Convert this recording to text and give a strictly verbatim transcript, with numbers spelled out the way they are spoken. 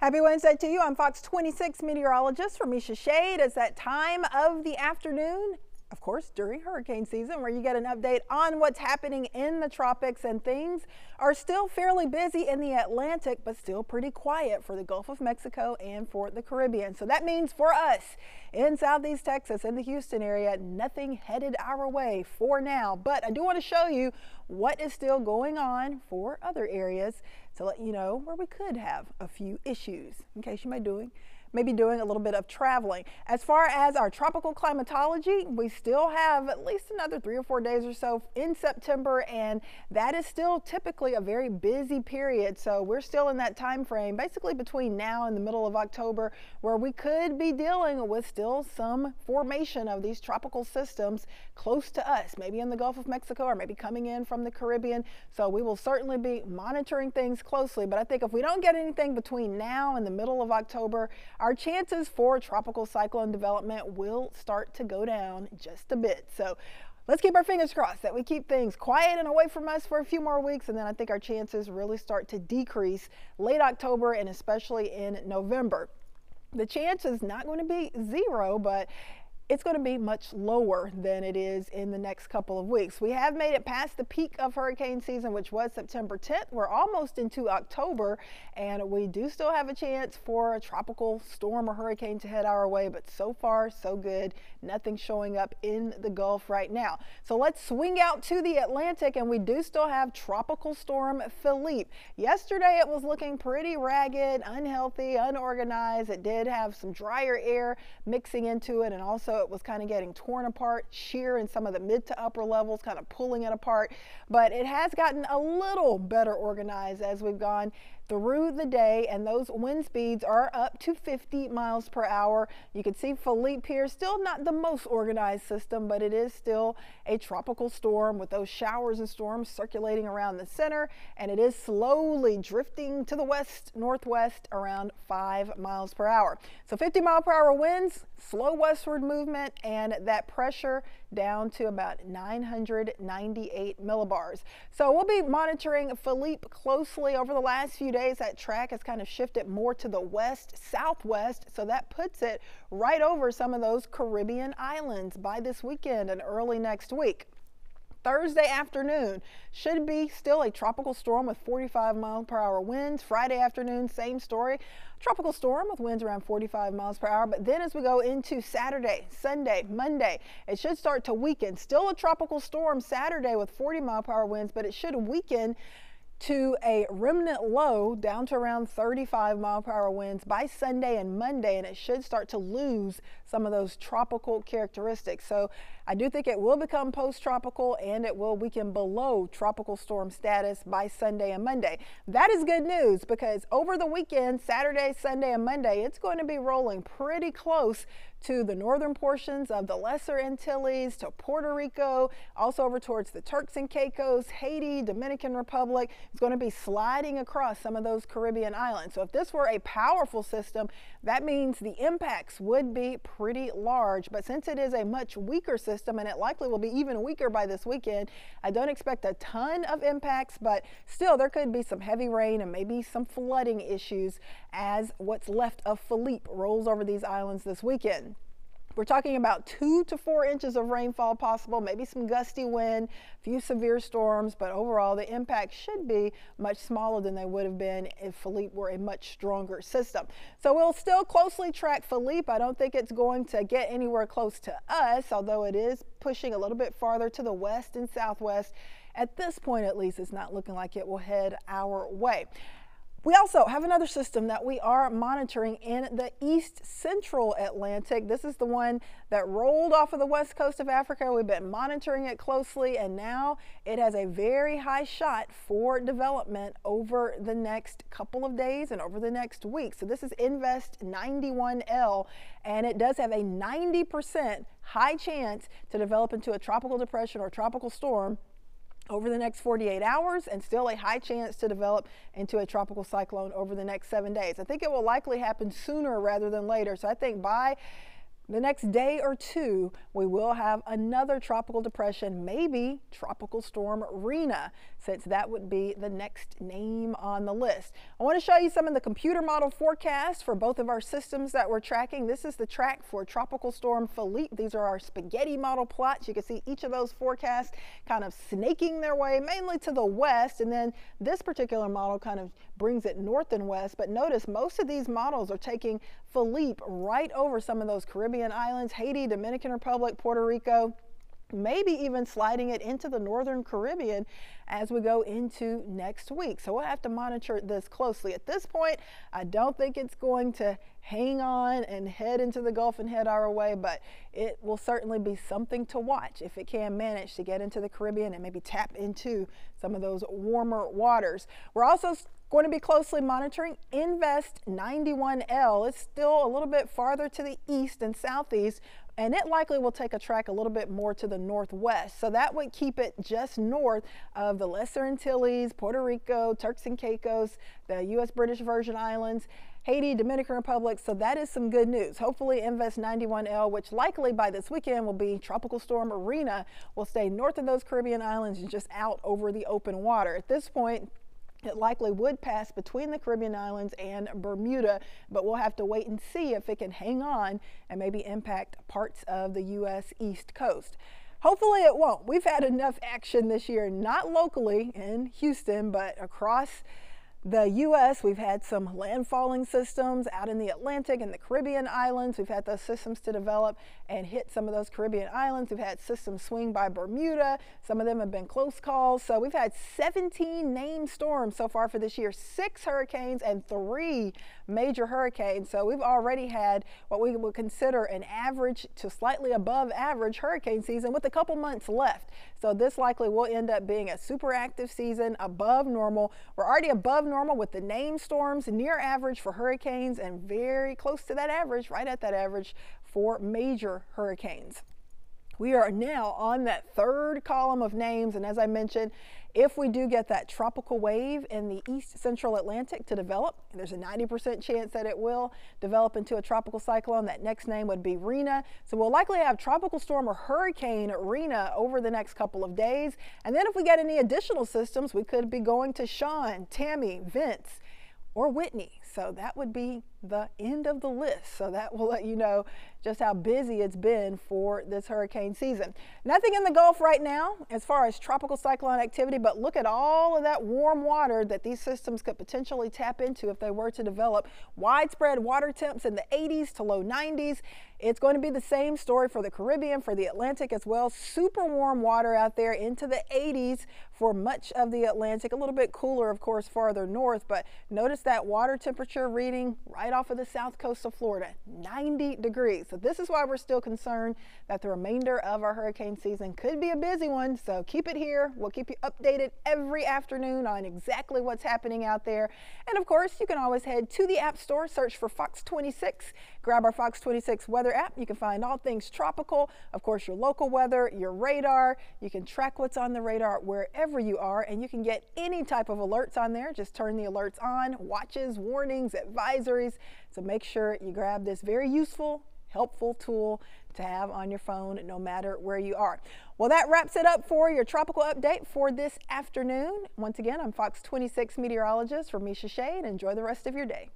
Happy Wednesday to you. I'm Fox twenty-six meteorologist Ramisha Shade. It's that time of the afternoon, of course, during hurricane season, where you get an update on what's happening in the tropics, and things are still fairly busy in the Atlantic, but still pretty quiet for the Gulf of Mexico and for the Caribbean. So that means for us in Southeast Texas and the Houston area, nothing headed our way for now. But I do want to show you what is still going on for other areas to let you know where we could have a few issues in case you may be doing. Maybe doing a little bit of traveling. As far as our tropical climatology, we still have at least another three or four days or so in September, and that is still typically a very busy period. So we're still in that time frame, basically between now and the middle of October, where we could be dealing with still some formation of these tropical systems close to us, maybe in the Gulf of Mexico or maybe coming in from the Caribbean. So we will certainly be monitoring things closely, but I think if we don't get anything between now and the middle of October, our chances for tropical cyclone development will start to go down just a bit. So let's keep our fingers crossed that we keep things quiet and away from us for a few more weeks, and then I think our chances really start to decrease late October and especially in November. The chance is not going to be zero, but it's going to be much lower than it is in the next couple of weeks. We have made it past the peak of hurricane season, which was September tenth. We're almost into October, and we do still have a chance for a tropical storm or hurricane to head our way, but so far so good. Nothing showing up in the Gulf right now. So let's swing out to the Atlantic, and we do still have tropical storm Philippe. Yesterday it was looking pretty ragged, unhealthy, unorganized. It did have some drier air mixing into it, and also it was kind of getting torn apart, shear in some of the mid to upper levels, kind of pulling it apart, but it has gotten a little better organized as we've gone through the day, and those wind speeds are up to fifty miles per hour. You can see Philippe here, still not the most organized system, but it is still a tropical storm with those showers and storms circulating around the center, and it is slowly drifting to the west northwest around five miles per hour. So fifty mile per hour winds, slow westward movement, and that pressure down to about nine hundred ninety-eight millibars. So we'll be monitoring Philippe closely over the last few days. That track has kind of shifted more to the west southwest, so that puts it right over some of those Caribbean islands by this weekend and early next week. Thursday afternoon should be still a tropical storm with forty-five mile per hour winds. Friday afternoon, same story, tropical storm with winds around forty-five miles per hour. But then as we go into Saturday, Sunday, Monday, it should start to weaken. Still a tropical storm Saturday with forty mile per hour winds, but it should weaken to a remnant low down to around thirty-five mile per hour winds by Sunday and Monday, and it should start to lose some of those tropical characteristics. So I do think it will become post-tropical, and it will weaken below tropical storm status by Sunday and Monday. That is good news, because over the weekend, Saturday, Sunday, and Monday, it's going to be rolling pretty close to the northern portions of the Lesser Antilles, to Puerto Rico, also over towards the Turks and Caicos, Haiti, Dominican Republic. It's going to be sliding across some of those Caribbean islands. So if this were a powerful system, that means the impacts would be pretty large. But since it is a much weaker system, and it likely will be even weaker by this weekend, I don't expect a ton of impacts, but still there could be some heavy rain and maybe some flooding issues as what's left of Philippe rolls over these islands this weekend. We're talking about two to four inches of rainfall possible, maybe some gusty wind, a few severe storms, but overall the impact should be much smaller than they would have been if Philippe were a much stronger system. So we'll still closely track Philippe. I don't think it's going to get anywhere close to us, although it is pushing a little bit farther to the west and southwest. At this point, at least, it's not looking like it will head our way. We also have another system that we are monitoring in the east central Atlantic. This is the one that rolled off of the west coast of Africa. We've been monitoring it closely, and now it has a very high shot for development over the next couple of days and over the next week. So this is Invest ninety-one L, and it does have a ninety percent high chance to develop into a tropical depression or tropical storm over the next forty-eight hours, and still a high chance to develop into a tropical cyclone over the next seven days. I think it will likely happen sooner rather than later. So I think by The next day or two, we will have another tropical depression, maybe Tropical Storm Rina, since that would be the next name on the list. I want to show you some of the computer model forecast for both of our systems that we're tracking. This is the track for Tropical Storm Philippe. These are our spaghetti model plots. You can see each of those forecasts kind of snaking their way mainly to the west, and then this particular model kind of brings it north and west. But notice most of these models are taking Philippe right over some of those Caribbean islands, Haiti, Dominican Republic, Puerto Rico, maybe even sliding it into the Northern Caribbean as we go into next week. So we'll have to monitor this closely. At this point, I don't think it's going to hang on and head into the Gulf and head our way, but it will certainly be something to watch if it can manage to get into the Caribbean and maybe tap into some of those warmer waters. We're also going to be closely monitoring Invest ninety-one L. It's still a little bit farther to the east and southeast, and it likely will take a track a little bit more to the northwest. So that would keep it just north of the Lesser Antilles, Puerto Rico, Turks and Caicos, the U S British Virgin Islands, Haiti, Dominican Republic. So that is some good news. Hopefully Invest ninety-one L, which likely by this weekend will be Tropical Storm Rina, will stay north of those Caribbean islands and just out over the open water. At this point, it likely would pass between the Caribbean islands and Bermuda, but we'll have to wait and see if it can hang on and maybe impact parts of the U S East Coast. Hopefully it won't. We've had enough action this year, not locally in Houston, but across the U S We've had some landfalling systems out in the Atlantic and the Caribbean islands. We've had those systems to develop and hit some of those Caribbean islands. We've had systems swing by Bermuda. Some of them have been close calls. So we've had seventeen named storms so far for this year, six hurricanes and three major hurricanes. So we've already had what we would consider an average to slightly above average hurricane season with a couple months left. So this likely will end up being a super active season above normal. We're already above normal with the named storms, near average for hurricanes, and very close to that average, right at that average for major hurricanes. We are now on that third column of names, and as I mentioned, if we do get that tropical wave in the east central Atlantic to develop, and there's a ninety percent chance that it will develop into a tropical cyclone, that next name would be Rina. So we'll likely have tropical storm or hurricane Rina over the next couple of days. And then if we get any additional systems, we could be going to Sean, Tammy, Vince, or Whitney. So that would be the end of the list. So that will let you know just how busy it's been for this hurricane season. Nothing in the Gulf right now as far as tropical cyclone activity, but look at all of that warm water that these systems could potentially tap into if they were to develop. Widespread water temps in the eighties to low nineties. It's going to be the same story for the Caribbean, for the Atlantic as well. Super warm water out there into the eighties for much of the Atlantic. A little bit cooler, of course, farther north, but notice that water temperature reading right off of the south coast of Florida, ninety degrees. So this is why we're still concerned that the remainder of our hurricane season could be a busy one. So keep it here. We'll keep you updated every afternoon on exactly what's happening out there. And of course, you can always head to the app store, search for Fox twenty-six, grab our Fox twenty-six weather app. You can find all things tropical, of course, your local weather, your radar. You can track what's on the radar wherever you are, and you can get any type of alerts on there. Just turn the alerts on, watches, warnings, advisories. So make sure you grab this very useful, helpful tool to have on your phone no matter where you are. Well, that wraps it up for your tropical update for this afternoon. Once again, I'm Fox twenty-six meteorologist Ramisha Shade. Enjoy the rest of your day.